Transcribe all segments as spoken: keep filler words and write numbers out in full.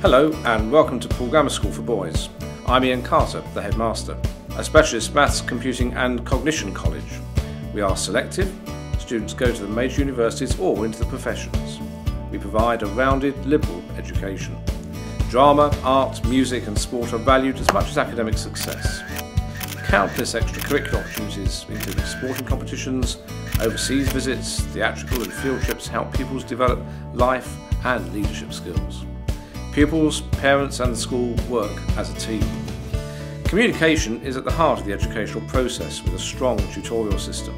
Hello and welcome to Poole Grammar School for Boys. I'm Ian Carter, the headmaster, a specialist maths, computing and cognition college. We are selective. Students go to the major universities or into the professions. We provide a rounded, liberal education. Drama, art, music and sport are valued as much as academic success. Countless extracurricular opportunities, including sporting competitions, overseas visits, theatrical and field trips, help pupils develop life and leadership skills. Pupils, parents and the school work as a team. Communication is at the heart of the educational process with a strong tutorial system.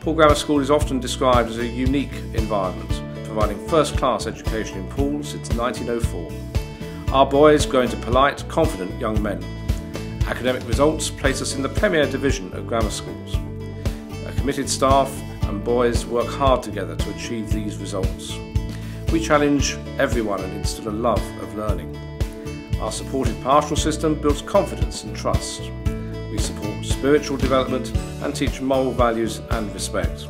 Poole Grammar School is often described as a unique environment, providing first-class education in Poole since nineteen oh four. Our boys grow into polite, confident young men. Academic results place us in the premier division of grammar schools. A committed staff and boys work hard together to achieve these results. We challenge everyone and instill a love of learning. Our supported pastoral system builds confidence and trust. We support spiritual development and teach moral values and respect.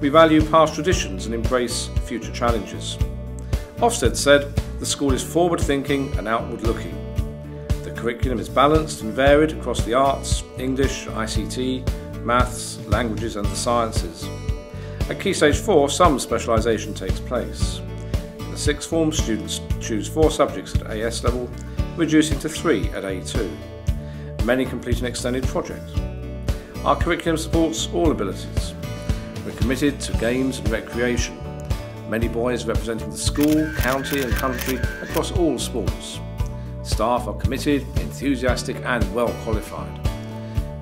We value past traditions and embrace future challenges. Ofsted said, the school is forward-thinking and outward-looking. The curriculum is balanced and varied across the arts, English, I C T, maths, languages and the sciences. At Key Stage four, some specialisation takes place. In the sixth form, students choose four subjects at A S level, reducing to three at A two. Many complete an extended project. Our curriculum supports all abilities. We're committed to games and recreation. Many boys representing the school, county and country across all sports. Staff are committed, enthusiastic and well qualified.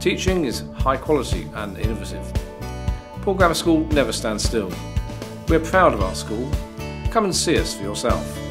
Teaching is high quality and innovative. Poole Grammar School never stands still. We're proud of our school. Come and see us for yourself.